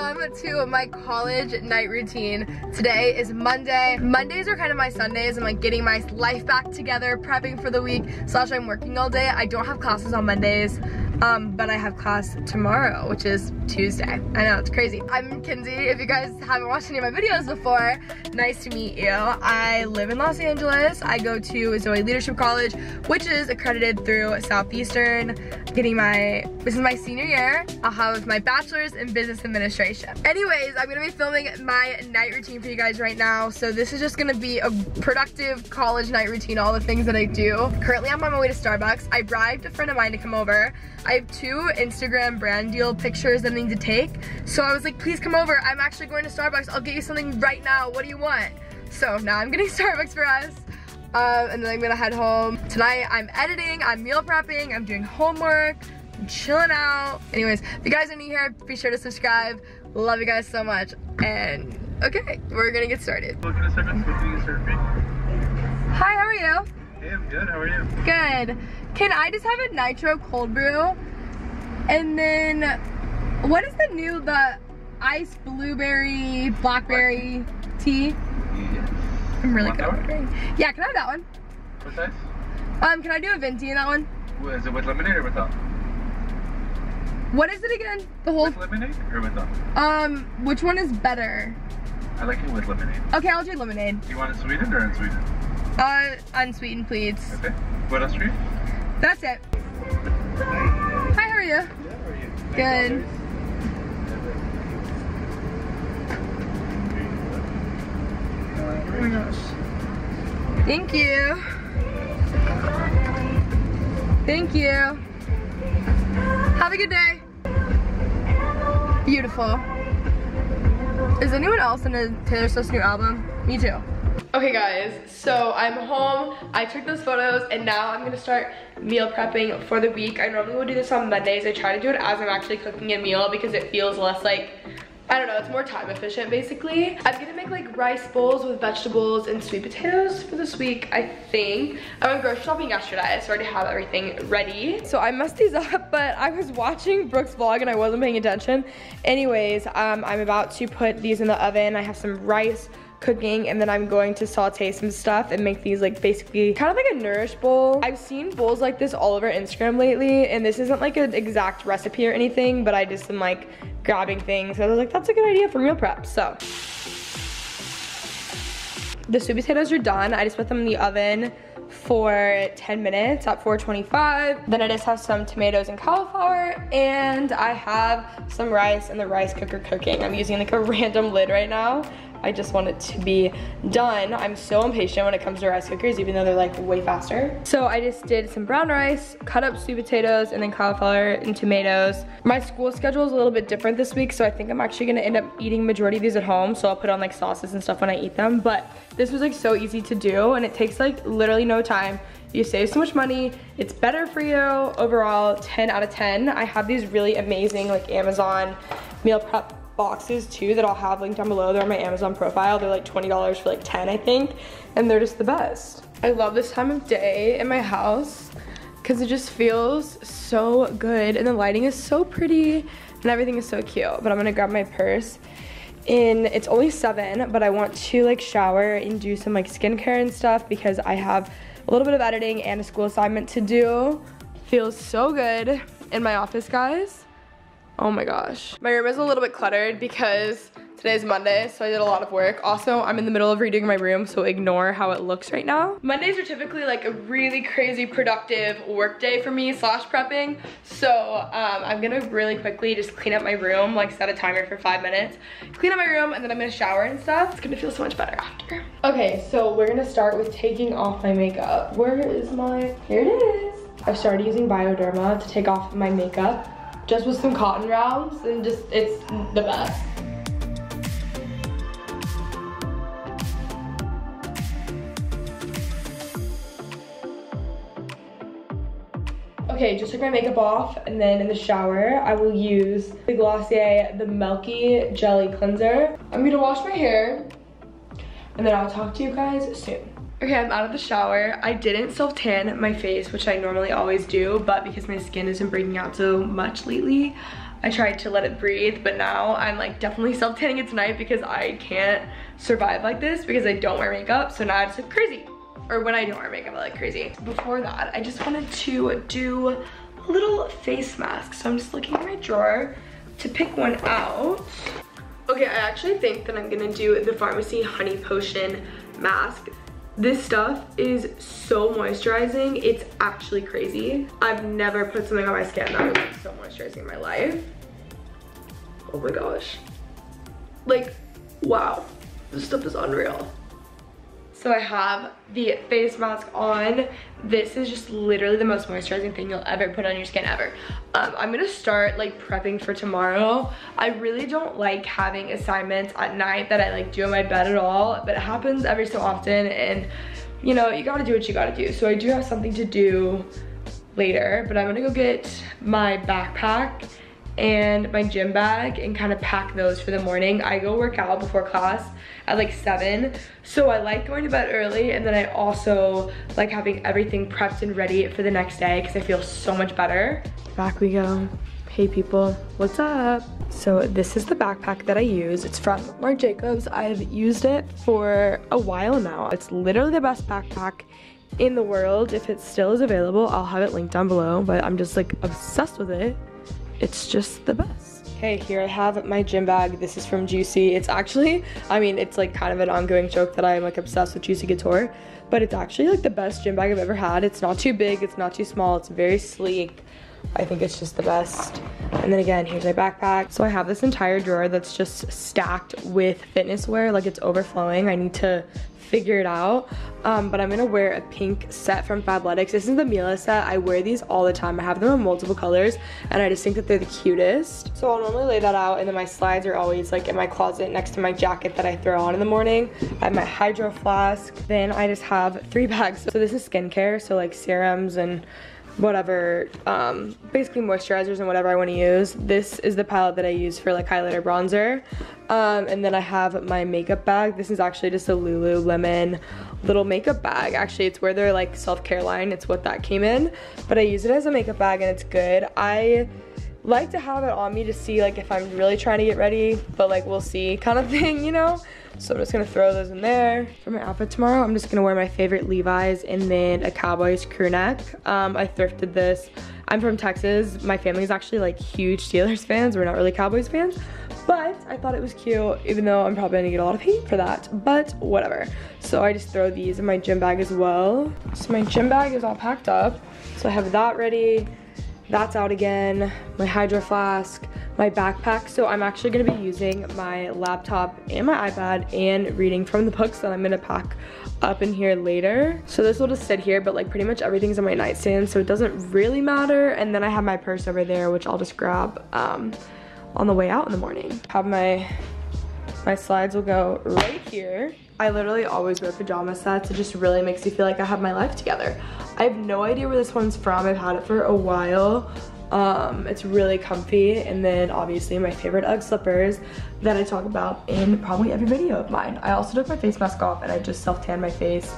welcome to my college night routine. Today is Monday. Mondays are kind of my Sundays. I'm like getting my life back together, prepping for the week, slash I'm working all day. I don't have classes on Mondays, but I have class tomorrow, which is Tuesday. I know, it's crazy. I'm Kinsey. If you guys haven't watched any of my videos before, nice to meet you. I live in Los Angeles. I go to Zoe Leadership College, which is accredited through Southeastern. This is my senior year. I'll have my bachelor's in business administration. Anyways, I'm gonna be filming my night routine for you guys right now. So this is just gonna be a productive college night routine, all the things that I do. Currently, I'm on my way to Starbucks. I bribed a friend of mine to come over. I have two Instagram brand deal pictures that I need to take. So I was like, please come over. I'm actually going to Starbucks. I'll get you something right now. What do you want? So now I'm getting Starbucks for us. And then I'm gonna head home. Tonight I'm editing, I'm meal prepping, I'm doing homework, I'm chilling out. Anyways, if you guys are new here, be sure to subscribe. Love you guys so much. And okay, we're gonna get started. Look in a second. Hi, how are you? Hey, I'm good, how are you? Good. Can I just have a nitro cold brew? And then, what is the new, the iced blueberry, blackberry tea? I'm really good at ordering. Yeah, can I have that one? What size? Can I do a venti in that one? Is it with lemonade or without? What is it again? The whole... With lemonade or without? Which one is better? I like it with lemonade. Okay, I'll do lemonade. Do you want it sweetened or unsweetened? Unsweetened, please. Okay. What else for you? That's it. Hi, how are you? Yeah, how are you? Good. Oh my gosh. Thank you. Thank you. Have a good day. Beautiful. Is anyone else in a Taylor Swift's new album? Me too. Okay guys, so I'm home. I took those photos and now I'm gonna start meal prepping for the week. I normally would do this on Mondays. I try to do it as I'm actually cooking a meal because it feels less like, I don't know, it's more time efficient basically. I'm gonna make like rice bowls with vegetables and sweet potatoes for this week, I think. I went grocery shopping yesterday, so I already have everything ready. So I messed these up, but I was watching Brooke's vlog and I wasn't paying attention. Anyways, I'm about to put these in the oven. I have some rice cooking and then I'm going to saute some stuff and make these like basically kind of like a nourish bowl. I've seen bowls like this all over Instagram lately, and this isn't like an exact recipe or anything, but I just am like grabbing things. I was like, that's a good idea for meal prep, so. The sweet potatoes are done. I just put them in the oven for 10 minutes at 425. Then I just have some tomatoes and cauliflower, and I have some rice in the rice cooker cooking. I'm using like a random lid right now. I just want it to be done. I'm so impatient when it comes to rice cookers, even though they're like way faster. So I just did some brown rice, cut up sweet potatoes, and then cauliflower and tomatoes. My school schedule is a little bit different this week, so I think I'm actually gonna end up eating majority of these at home, so I'll put on like sauces and stuff when I eat them, but this was like so easy to do, and it takes like literally no time. You save so much money, it's better for you. Overall, 10 out of 10. I have these really amazing like Amazon meal prep boxes too that I'll have linked down below. They're on my Amazon profile. They're like $20 for like 10, I think, and they're just the best. I love this time of day in my house because it just feels so good, and the lighting is so pretty and everything is so cute. But I'm gonna grab my purse, and it's only 7, but I want to like shower and do some like skincare and stuff because I have a little bit of editing and a school assignment to do. Feels so good in my office, guys. Oh my gosh. My room is a little bit cluttered because today's Monday, so I did a lot of work. Also, I'm in the middle of redoing my room, so ignore how it looks right now. Mondays are typically like a really crazy productive work day for me, slash prepping. So I'm gonna really quickly just clean up my room, like set a timer for 5 minutes, clean up my room, and then I'm gonna shower and stuff. It's gonna feel so much better after. Okay, so we're gonna start with taking off my makeup. Where is my, here it is. I've started using Bioderma to take off my makeup. Just with some cotton rounds, and just, it's the best. Okay, just took my makeup off, and then in the shower, I will use the Glossier, the Milky Jelly Cleanser. I'm gonna wash my hair, and then I'll talk to you guys soon. Okay, I'm out of the shower. I didn't self-tan my face, which I normally always do, but because my skin isn't breaking out so much lately, I tried to let it breathe, but now I'm like definitely self-tanning it tonight because I can't survive like this because I don't wear makeup. So now I just look crazy. Or when I don't wear makeup, I look crazy. Before that, I just wanted to do a little face mask. So I'm just looking in my drawer to pick one out. Okay, I actually think that I'm gonna do the Pharmacy Honey Potion mask. This stuff is so moisturizing, it's actually crazy. I've never put something on my skin that was like so moisturizing in my life. Oh my gosh. Like, wow, this stuff is unreal. So I have the face mask on. This is just literally the most moisturizing thing you'll ever put on your skin ever. I'm gonna start like prepping for tomorrow. I really don't like having assignments at night that I like do in my bed at all, but it happens every so often and you know, you gotta do what you gotta do. So I do have something to do later, but I'm gonna go get my backpack and my gym bag and kind of pack those for the morning. I go work out before class at like 7, so I like going to bed early, and then I also like having everything prepped and ready for the next day because I feel so much better. Back we go. Hey people, what's up? So this is the backpack that I use. It's from Marc Jacobs. I've used it for a while now. It's literally the best backpack in the world. If it still is available, I'll have it linked down below, but I'm just like obsessed with it. It's just the best. Okay, here I have my gym bag. This is from Juicy. It's actually, I mean, it's like kind of an ongoing joke that I'm like obsessed with Juicy Couture, but it's actually like the best gym bag I've ever had. It's not too big, it's not too small, it's very sleek. I think it's just the best. And then again, here's my backpack. So I have this entire drawer that's just stacked with fitness wear, like it's overflowing. I need to figure it out, but I'm gonna wear a pink set from Fabletics. This is the Mila set. I wear these all the time. I have them in multiple colors and I just think that they're the cutest. So I'll normally lay that out, and then my slides are always like in my closet next to my jacket that I throw on in the morning. I have my hydro flask. Then I just have 3 bags. So this is skincare, so like serums and whatever, basically moisturizers and whatever I want to use. This is the palette that I use for like highlighter, bronzer, and then I have my makeup bag. This is actually just a Lululemon little makeup bag. Actually, it's where they're like self-care line. It's what that came in, but I use it as a makeup bag and it's good. I like to have it on me to see like if I'm really trying to get ready, but like we'll see kind of thing, you know? So I'm just gonna throw those in there. For my outfit tomorrow, I'm just gonna wear my favorite Levi's and then a Cowboys crew neck. I thrifted this. I'm from Texas. My family's actually like huge Steelers fans. We're not really Cowboys fans, but I thought it was cute, even though I'm probably gonna get a lot of hate for that, but whatever. So I just throw these in my gym bag as well. So my gym bag is all packed up. So I have that ready. That's out again, my hydro flask, my backpack. So I'm actually gonna be using my laptop and my iPad and reading from the books that I'm gonna pack up in here later. So this will just sit here, but like pretty much everything's on my nightstand, so it doesn't really matter. And then I have my purse over there, which I'll just grab on the way out in the morning. Have my slides will go right here. I literally always wear pajama sets. It just really makes me feel like I have my life together. I have no idea where this one's from. I've had it for a while. It's really comfy. And then obviously my favorite Ugg slippers that I talk about in probably every video of mine. I also took my face mask off and I just self-tanned my face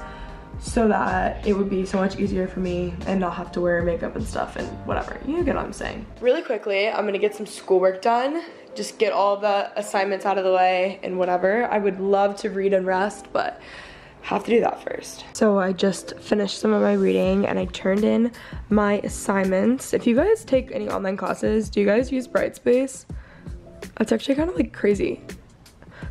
so that it would be so much easier for me and not have to wear makeup and stuff and whatever. You get what I'm saying. Really quickly, I'm gonna get some schoolwork done. Just get all the assignments out of the way and whatever. I would love to read and rest, but have to do that first. So I just finished some of my reading and I turned in my assignments. If you guys take any online classes, do you guys use Brightspace? It's actually kind of like crazy.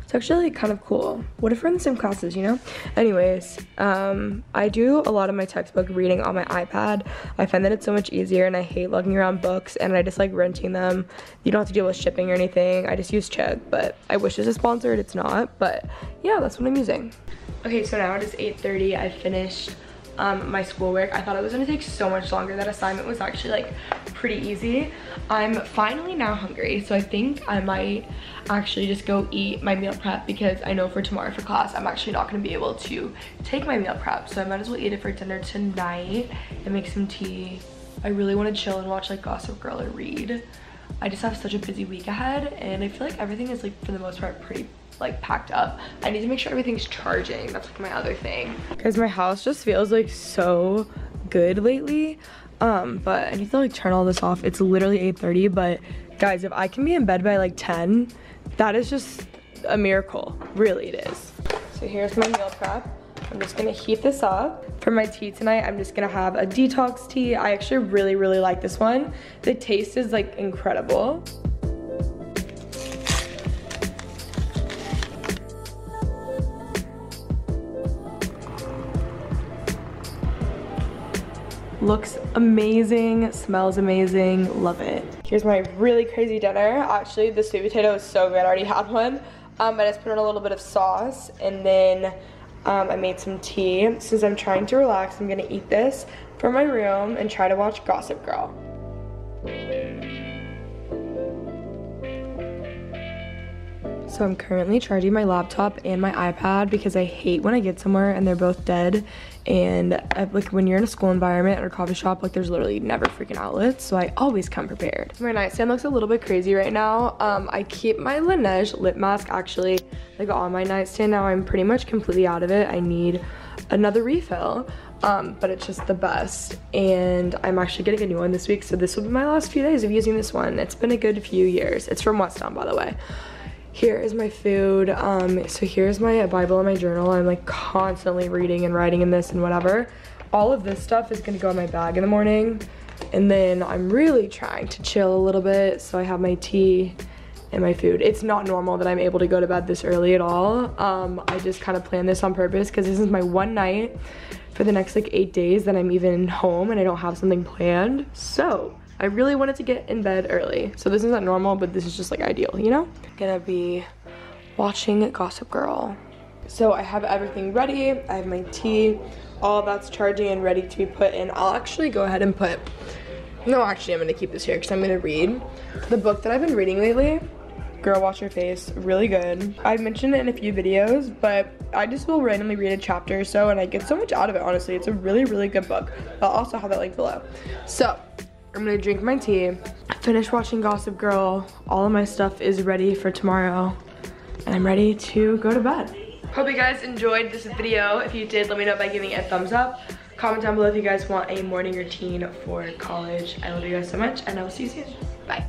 It's actually like kind of cool. What if we're in the same classes, you know? Anyways, I do a lot of my textbook reading on my iPad. I find that it's so much easier and I hate lugging around books and I just like renting them. You don't have to deal with shipping or anything. I just use Chegg, but I wish it was sponsored, it's not. But yeah, that's what I'm using. Okay, so now it is 8:30. I finished my schoolwork. I thought it was gonna take so much longer. That assignment was actually like pretty easy. I'm finally now hungry, so I think I might actually just go eat my meal prep because I know for tomorrow for class I'm actually not gonna be able to take my meal prep, so I might as well eat it for dinner tonight and make some tea. I really want to chill and watch like Gossip Girl or read. I just have such a busy week ahead and I feel like everything is like for the most part pretty like packed up. I need to make sure everything's charging. That's like my other thing. Because my house just feels like so good lately. But I need to like turn all this off. It's literally 8:30, but Guys, if I can be in bed by like 10, that is just a miracle. Really, it is. So here's my meal prep. I'm just gonna heat this up. For my tea tonight, I'm just gonna have a detox tea. I actually really, really like this one. The taste is like incredible. Looks amazing, smells amazing, love it. Here's my really crazy dinner. Actually, the sweet potato is so good, I already had one. I just put in a little bit of sauce, and then I made some tea. Since I'm trying to relax, I'm gonna eat this from my room and try to watch Gossip Girl. So I'm currently charging my laptop and my iPad because I hate when I get somewhere and they're both dead. And like when you're in a school environment or a coffee shop, like there's literally never freaking outlets, so I always come prepared. My nightstand looks a little bit crazy right now. I keep my Laneige lip mask actually like on my nightstand now. I'm pretty much completely out of it. I need another refill, but it's just the best. And I'm actually getting a new one this week, so this will be my last few days of using this one. It's been a good few years. It's from Weston, by the way. Here is my food. So here's my Bible and my journal. I'm like constantly reading and writing in this and whatever. All of this stuff is gonna go in my bag in the morning. And then I'm really trying to chill a little bit. So I have my tea and my food. It's not normal that I'm able to go to bed this early at all. I just kind of planned this on purpose because this is my one night for the next like 8 days that I'm even home and I don't have something planned. So I really wanted to get in bed early. So this isn't normal, but this is just like ideal, you know? I'm gonna be watching Gossip Girl. So I have everything ready. I have my tea, all that's charging and ready to be put in. I'll actually go ahead and put, no, actually I'm gonna keep this here because I'm gonna read the book that I've been reading lately. Girl, Wash Your Face, really good. I've mentioned it in a few videos, but I just will randomly read a chapter or so and I get so much out of it, honestly. It's a really, really good book. I'll also have that link below. So, I'm gonna drink my tea, finish watching Gossip Girl, all of my stuff is ready for tomorrow, and I'm ready to go to bed. Hope you guys enjoyed this video. If you did, let me know by giving it a thumbs up. Comment down below if you guys want a morning routine for college. I love you guys so much, and I will see you soon. Bye.